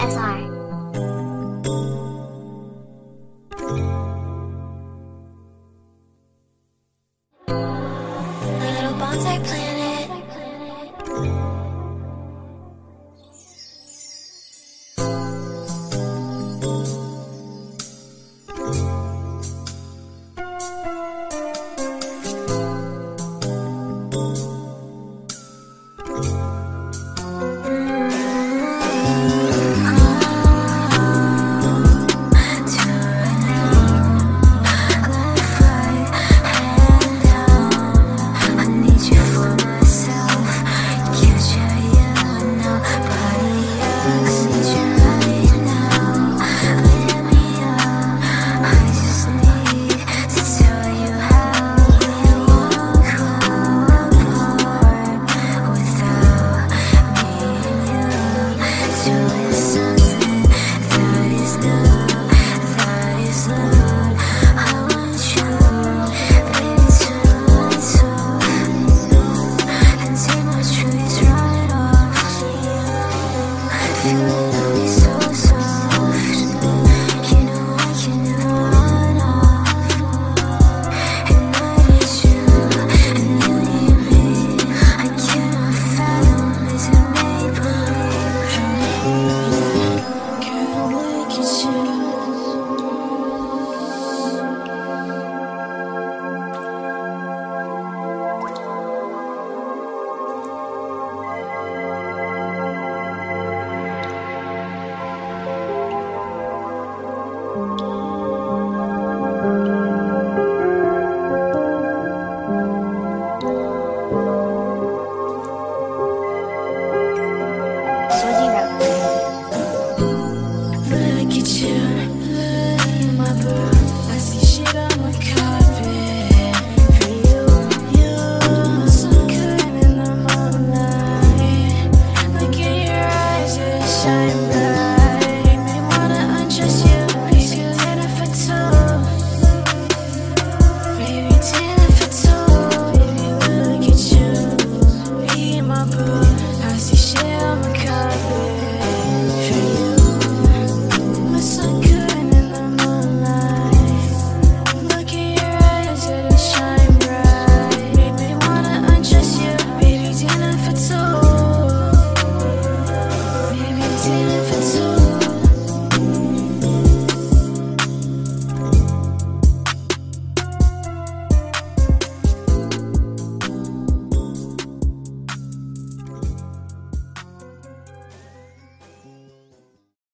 SR. My little bonsai planet.